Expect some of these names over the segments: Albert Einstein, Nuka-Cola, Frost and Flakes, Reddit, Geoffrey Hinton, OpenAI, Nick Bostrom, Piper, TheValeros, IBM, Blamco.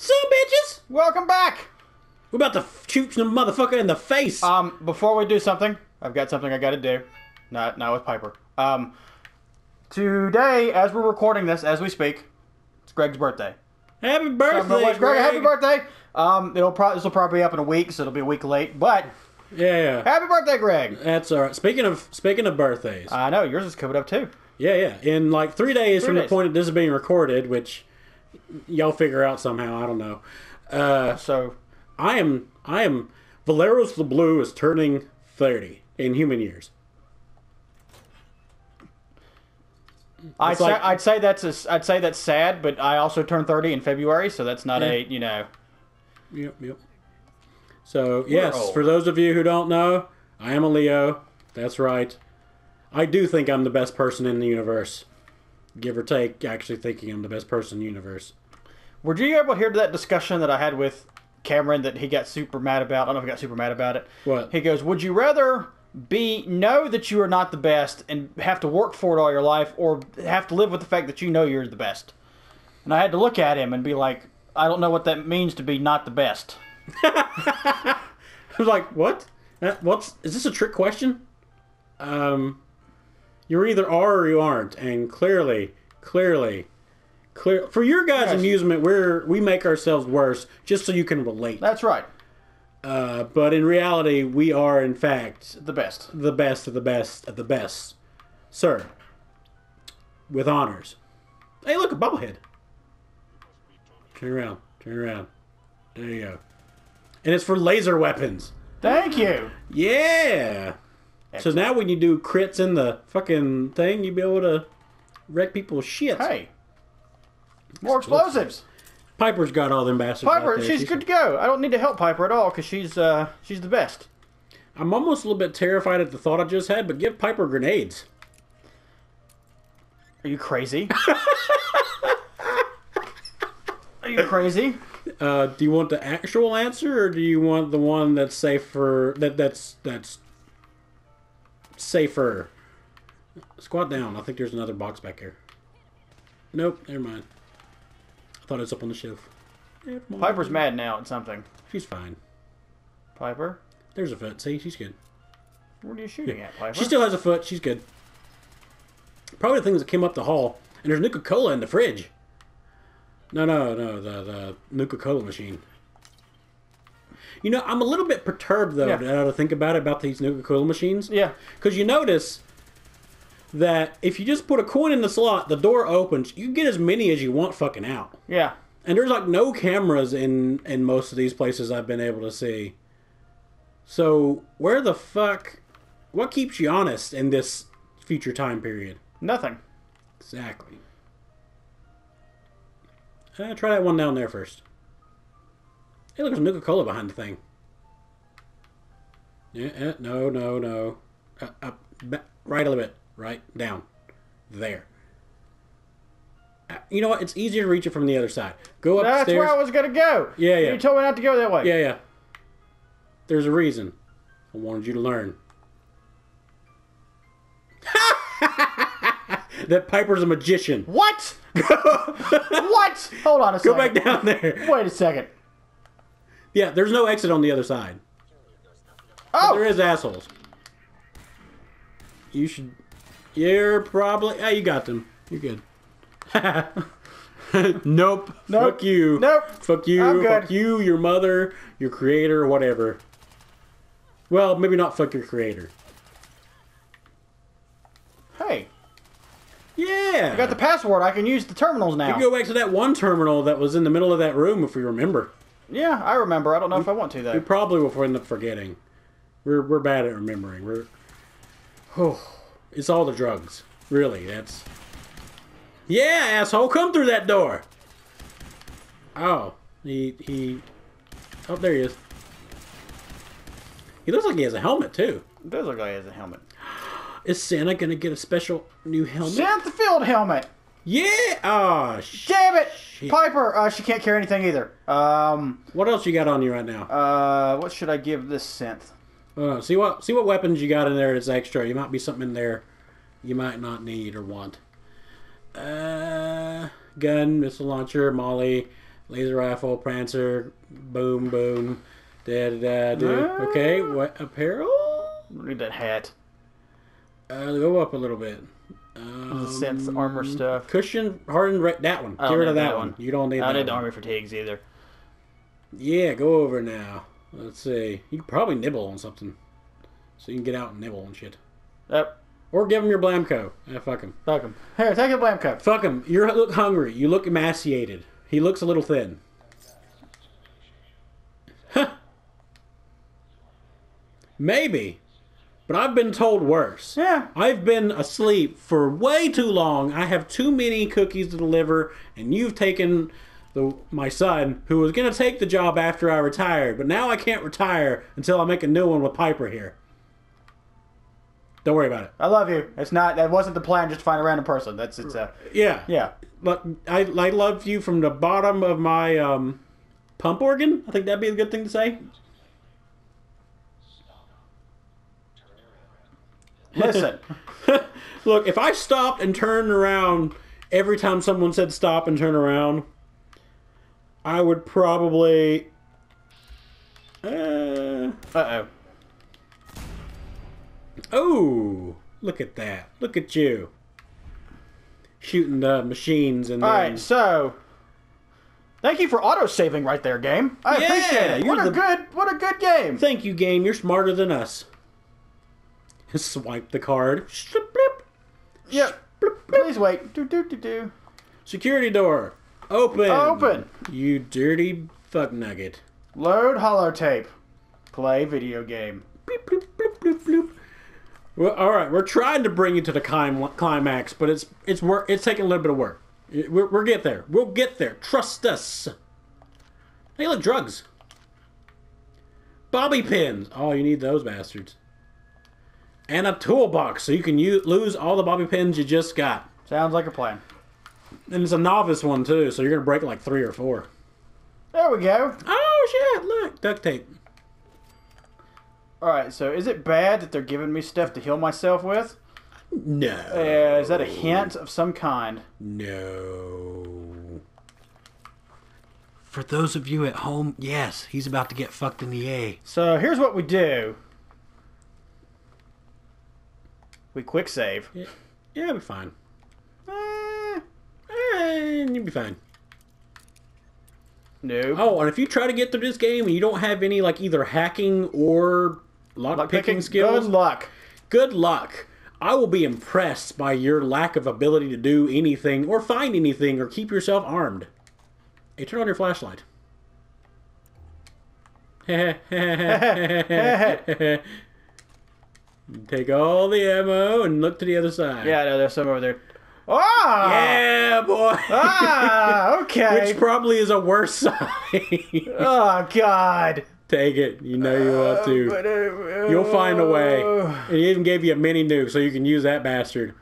Sup, bitches? Welcome back. We're about to shoot some motherfucker in the face. Before we do something, I've got something I gotta do. Not with Piper. Today, as we're recording this, as we speak, it's Greg's birthday. Happy birthday, Greg. Happy birthday. This will probably be up in a week, so it'll be a week late, but... Yeah. Happy birthday, Greg. That's all right. Speaking of birthdays. I know. Yours is coming up, too. Yeah. In, like, 3 days from the point that this is being recorded, which y'all figure out somehow. I don't know. I am... Valeros the Blue is turning 30 in human years. I'd say that's sad, but I also turned 30 in February, so that's not a, you know... Yep. So, yes, for those of you who don't know, I am a Leo. That's right. I do think I'm the best person in the universe. Give or take, actually thinking I'm the best person in the universe. Were you able to hear that discussion that I had with Cameron that he got super mad about? I don't know if he got super mad about it. What? He goes, would you rather know that you are not the best and have to work for it all your life, or have to live with the fact that you know you're the best? And I had to look at him and be like, I don't know what that means to be not the best. I was like, what? Is this a trick question? You either are or you aren't, and clearly, for your guys' amusement, we make ourselves worse just so you can relate. That's right. But in reality, we are in fact the best, the best of the best of the best, sir. With honors. Hey, look, a bubblehead. Turn around. There you go. And it's for laser weapons. Thank you. Yeah. Excellent. So now when you do crits in the fucking thing, you'll be able to wreck people's shit. Hey. More explosives. Piper's got all them bastards. Piper, she's good to go. I don't need to help Piper at all because she's the best. I'm almost a little bit terrified at the thought I just had, but give Piper grenades. Are you crazy? Are you crazy? Do you want the actual answer, or do you want the one that's safer? That's safer. Squat down. I think there's another box back here. Nope. Never mind. I thought it was up on the shelf. Piper's mad now at something. She's fine. Piper. There's a foot. See, she's good. What are you shooting at, Piper? She still has a foot. She's good. Probably the things that came up the hall. And there's Nuka-Cola in the fridge. No, the Nuka-Cola machine. You know, I'm a little bit perturbed, though, now to think about these Nuka-Cola machines. Yeah. Because you notice that if you just put a coin in the slot, the door opens. You can get as many as you want fucking out. Yeah. And there's, like, no cameras in most of these places I've been able to see. So, where the fuck... What keeps you honest in this future time period? Nothing. Exactly. Try that one down there first. Hey, look, there's Nuka-Cola behind the thing. Yeah, no. Up, back, right a little bit. Right, down. There. You know what? It's easier to reach it from the other side. Go upstairs. That's where I was going to go. Yeah. You told me not to go that way. Yeah. There's a reason. I wanted you to learn. That Piper's a magician. What? What? Hold on a second. Go back down there. Wait a second. Yeah, there's no exit on the other side. Oh! But there is assholes. You should... You're probably... Oh, you got them. You're good. Nope. Fuck you. Nope. Fuck you. I'm good. Fuck you, your mother, your creator, whatever. Well, maybe not fuck your creator. Hey. Yeah. I got the password. I can use the terminals now. You can go back to that one terminal that was in the middle of that room if we remember. Yeah, I remember. I don't know if I want to, though. We probably will end up forgetting. We're bad at remembering. It's all the drugs. Really, that's... Yeah, asshole! Come through that door! Oh. Oh, there he is. He looks like he has a helmet, too. It does look like he has a helmet. Is Santa going to get a special new helmet? Santa Field helmet! Yeah! Oh, damn it! Shit. Piper! She can't carry anything either. What else you got on you right now? What should I give this synth? See what weapons you got in there that's extra. You might be something in there you might not need or want. Gun, missile launcher, molly, laser rifle, Prancer, boom, boom, da da da. Okay, what apparel? Read that hat. Go up a little bit. The synth armor stuff. Cushion hardened. That one. Get rid of that one. You don't need. I don't need the armor fatigues either. Yeah, go over now. Let's see. You can probably nibble on something, so you can get out and nibble and shit. Yep. Or give him your Blamco. Yeah, fuck him. Fuck him. Here, take a Blamco. Fuck him. You look hungry. You look emaciated. He looks a little thin. Huh. Maybe. But I've been told worse. Yeah. I've been asleep for way too long. I have too many cookies to deliver, and you've taken my son, who was going to take the job after I retired, but now I can't retire until I make a new one with Piper here. Don't worry about it. I love you. It's not. That wasn't the plan. Just to find a random person. That's it's. Yeah. Yeah. Look, I love you from the bottom of my pump organ. I think that'd be a good thing to say. Listen. Look, if I stopped and turned around every time someone said stop and turn around, I would probably. Uh-oh. Oh, look at that. Look at you. Shooting the machines and alright, so thank you for auto-saving right there, game. I appreciate it. What a good game. Thank you, game. You're smarter than us. Swipe the card. Yep. Please wait. Do. Security door. Open. Open. You dirty fuck nugget. Load holotape. Play video game. Bloop, bloop, bloop, bloop, bloop. Well, all right, we're trying to bring you to the climax, but it's taking a little bit of work. We'll get there. We'll get there. Trust us. Hey, look, drugs. Bobby pins. Oh, you need those bastards. And a toolbox, so you can lose all the bobby pins you just got. Sounds like a plan. And it's a novice one, too, so you're going to break like 3 or 4. There we go. Oh, shit, look. Duct tape. Alright, so is it bad that they're giving me stuff to heal myself with? No. Is that a hint of some kind? No. For those of you at home, yes, he's about to get fucked in the A. So here's what we do. We quick save. Yeah, it'll be fine. You'll be fine. Nope. Oh, and if you try to get through this game and you don't have any, like, either hacking or lock picking skills, good luck. Good luck. I will be impressed by your lack of ability to do anything or find anything or keep yourself armed. Hey, turn on your flashlight. Take all the ammo and look to the other side. Yeah, I know. There's some over there. Oh! Yeah, boy. Ah, okay. Which probably is a worse side. Oh, God. Take it. You know you ought to. But, you'll find a way. And he even gave you a mini nuke, so you can use that bastard.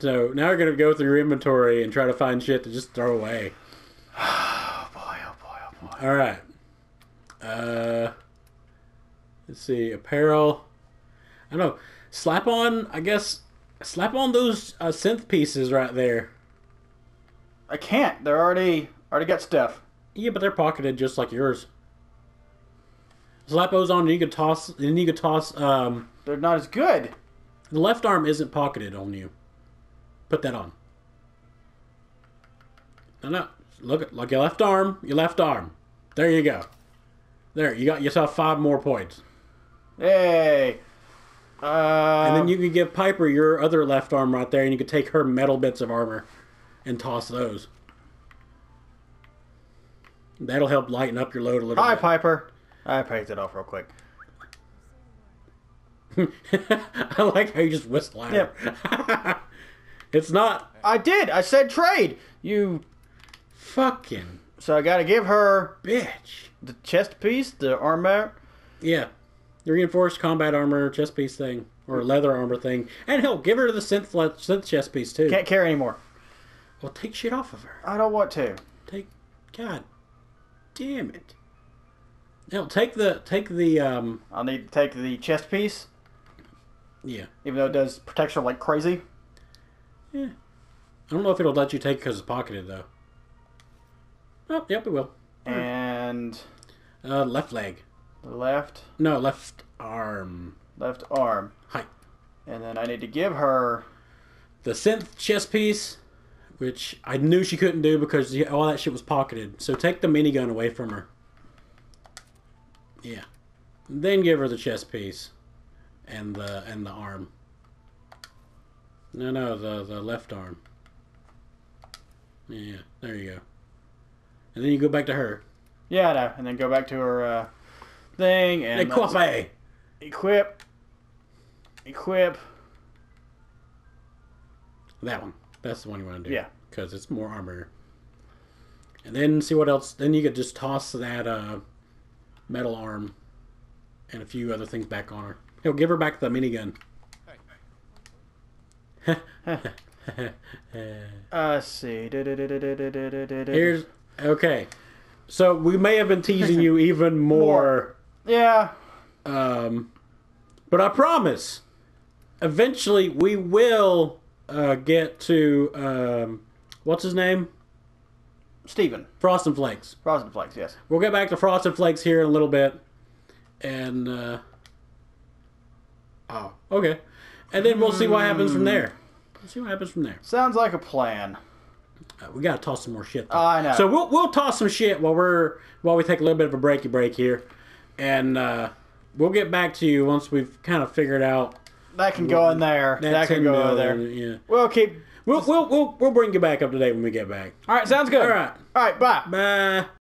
So now we're going to go through your inventory and try to find shit to just throw away. Oh, boy, oh, boy, oh, boy. All right. Let's see. Apparel. I don't know. Slap on, I guess. Slap on those synth pieces right there. I can't. They're already got stuff. Yeah, but they're pocketed just like yours. Slap those on, and you could toss. And you could toss. They're not as good. The left arm isn't pocketed on you. Put that on. No. Look at your left arm. Your left arm. There you go. There, you got yourself 5 more points. Hey. And then you could give Piper your other left arm right there, and you could take her metal bits of armor and toss those. That'll help lighten up your load a little bit. Hi, Piper. I picked it off real quick. I like how you just whistle at her. Yep. It's not. I did. I said trade. You fucking. So I got to give her. Bitch. The chest piece, the armor. Yeah. The reinforced combat armor chest piece thing, or leather armor thing, and hell, give her the synth chest piece too. Can't carry anymore. Well, take shit off of her. I don't want to. Take, God, damn it. Hell, take the. I'll need to take the chest piece. Yeah. Even though it does protection like crazy. Yeah. I don't know if it'll let you take it because it's pocketed though. Oh, yep, it will. And... left leg. Left? No, left arm. Left arm. Hi. And then I need to give her... the synth chest piece, which I knew she couldn't do because all that shit was pocketed. So take the minigun away from her. Yeah. Then give her the chest piece. And the arm. No, no, the left arm. Yeah, there you go. And then you go back to her. Yeah, I know. And then go back to her thing. And equip. Equip. Equip. That one. That's the one you want to do. Yeah. Because it's more armor. And then see what else. Then you could just toss that metal arm and a few other things back on her. He'll give her back the minigun. Let's see. Here's... okay. So we may have been teasing you even more. Yeah. But I promise, eventually we will get to... what's his name? Steven. Frost and Flakes. Frost and Flakes, yes. We'll get back to Frost and Flakes here in a little bit. And... oh, okay. And then we'll see what happens from there. We'll see what happens from there. Sounds like a plan. We gotta toss some more shit. I know. So we'll toss some shit while we take a little bit of a breaky break here, and we'll get back to you once we've kind of figured out that can go in there. That can go in there. Yeah. We'll keep. We'll bring you back up to date when we get back. All right. Sounds good. All right. All right. Bye. Bye.